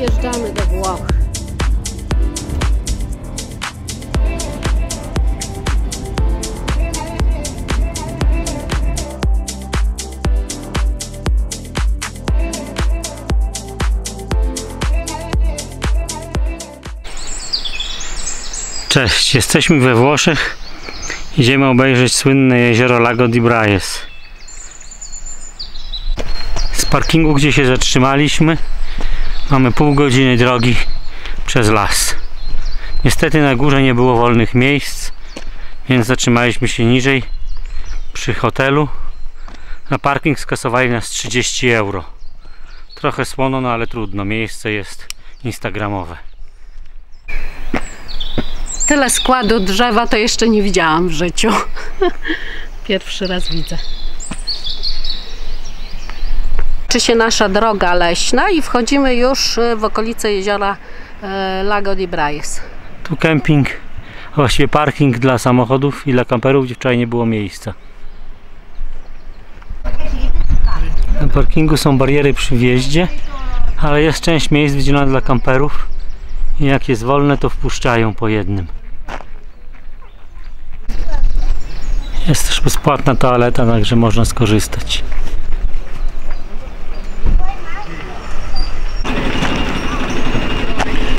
Wjeżdżamy do Włoch. Cześć, jesteśmy we Włoszech. Idziemy obejrzeć słynne jezioro Lago di Braies. Z parkingu, gdzie się zatrzymaliśmy, mamy pół godziny drogi przez las. Niestety na górze nie było wolnych miejsc, więc zatrzymaliśmy się niżej przy hotelu. Na parking skasowali nas 30 euro. Trochę słono, no ale trudno, miejsce jest instagramowe. Tyle składu drzewa to jeszcze nie widziałam w życiu. Pierwszy raz widzę. Kończy się nasza droga leśna i wchodzimy już w okolice jeziora Lago di Braies. Tu kemping, a właściwie parking dla samochodów i dla kamperów, gdzie wczoraj nie było miejsca. Na parkingu są bariery przy wjeździe, ale jest część miejsc wydzielona dla kamperów i jak jest wolne, to wpuszczają po jednym. Jest też bezpłatna toaleta, także można skorzystać.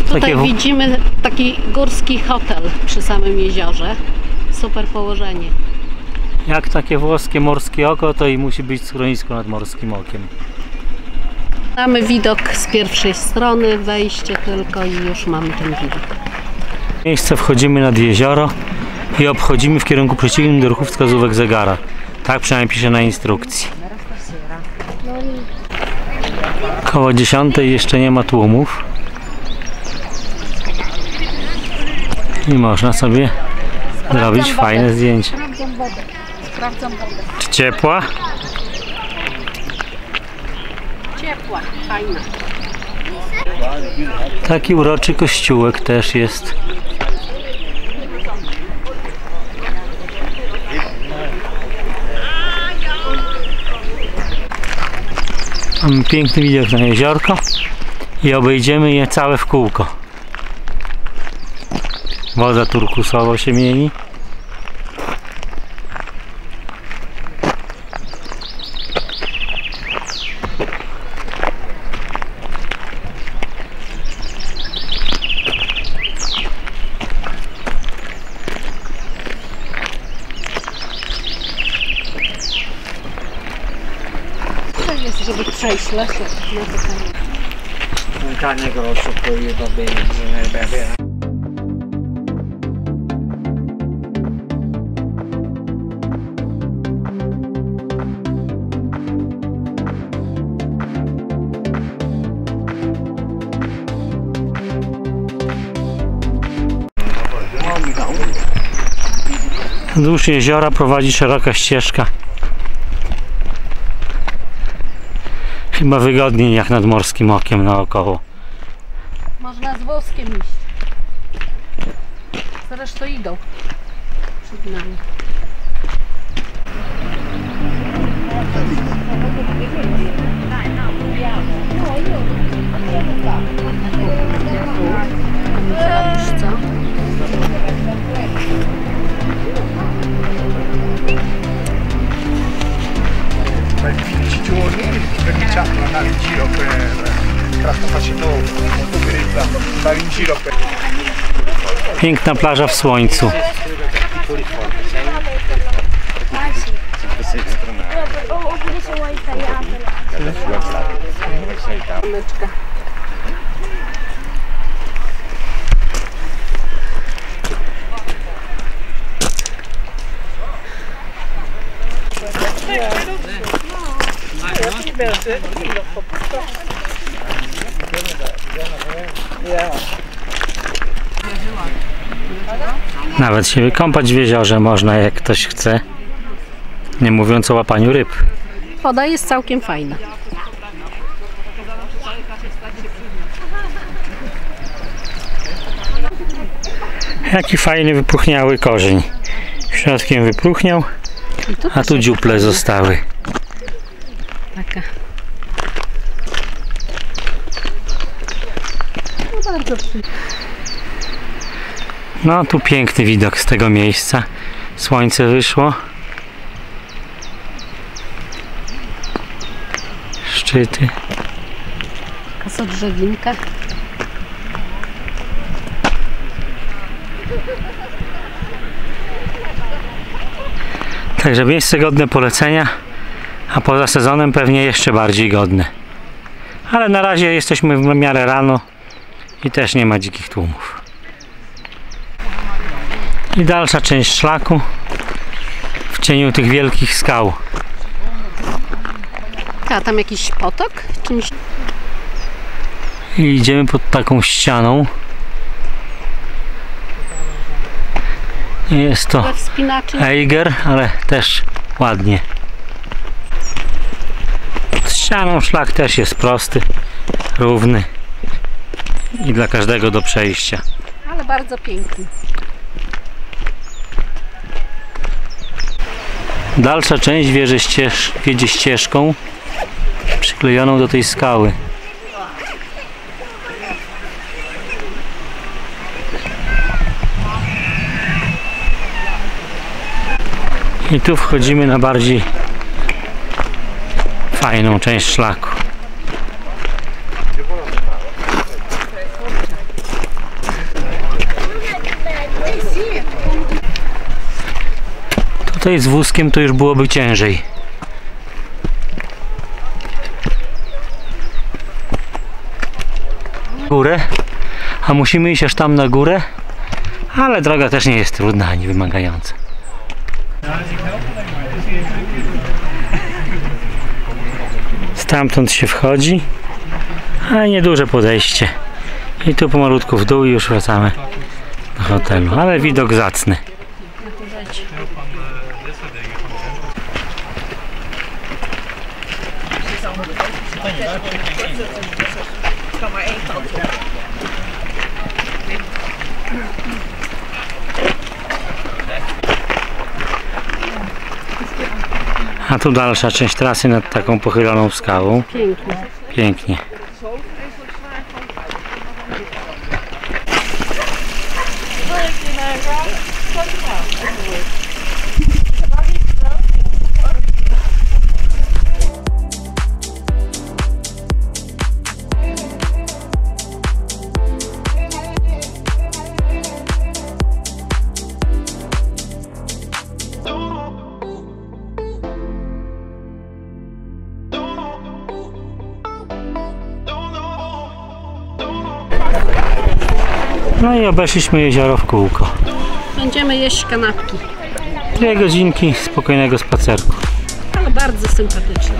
Tutaj widzimy taki górski hotel przy samym jeziorze. Super położenie. Jak takie włoskie morskie oko, to i musi być schronisko nad morskim okiem. Mamy widok z pierwszej strony, wejście tylko i już mamy ten widok. W miejsce wchodzimy nad jezioro i obchodzimy w kierunku przeciwnym do ruchu wskazówek zegara. Tak przynajmniej pisze na instrukcji. Koło 10:00 jeszcze nie ma tłumów. I można sobie zrobić fajne zdjęcie. Czy ciepła? Ciepła, fajna. Taki uroczy kościółek też jest. Mamy piękny widok na jeziorko i obejdziemy je całe w kółko. Woda turkusowo się mieni. Co jest, żeby przejść lasem? Łąkanie go oszukuje, bo będzie. Wzdłuż jeziora prowadzi szeroka ścieżka. Chyba wygodniej jak nad morskim okiem naokoło. Można z wózkiem iść. Zresztą idą przed nami. Ciągnie, in giro per la stazione Novo, stare in giro per... Piękna plaża w słońcu. Nawet się wykąpać w jeziorze można, jak ktoś chce. Nie mówiąc o łapaniu ryb. Woda jest całkiem fajna. Jaki fajny wypróchniały korzeń. Środkiem wypróchniał, a tu dziuple zostały. Taka. No bardzo przyjemnie. No tu piękny widok z tego miejsca. Słońce wyszło. Szczyty. Kosodrzewinka. Także miejsce godne polecenia, a poza sezonem pewnie jeszcze bardziej godne. Ale na razie jesteśmy w miarę rano i też nie ma dzikich tłumów. I dalsza część szlaku w cieniu tych wielkich skał. A tam jakiś potok? Czymś... I idziemy pod taką ścianą. Jest to Eiger, ale też ładnie. Pod ścianą szlak też jest prosty, równy i dla każdego do przejścia. Ale bardzo piękny. Dalsza część wiedzie ścieżką przyklejoną do tej skały. I tu wchodzimy na bardziej fajną część szlaku. Tutaj z wózkiem to już byłoby ciężej. Górę, a musimy iść aż tam na górę, ale droga też nie jest trudna ani wymagająca. Stamtąd się wchodzi, a nieduże podejście. I tu pomalutku w dół i już wracamy do hotelu, ale widok zacny. A tu dalsza część trasy nad taką pochyloną skałą. Pięknie. Pięknie. No i obeszliśmy jezioro w kółko. Będziemy jeść kanapki. 2 godzinki spokojnego spacerku. Ale bardzo sympatyczne.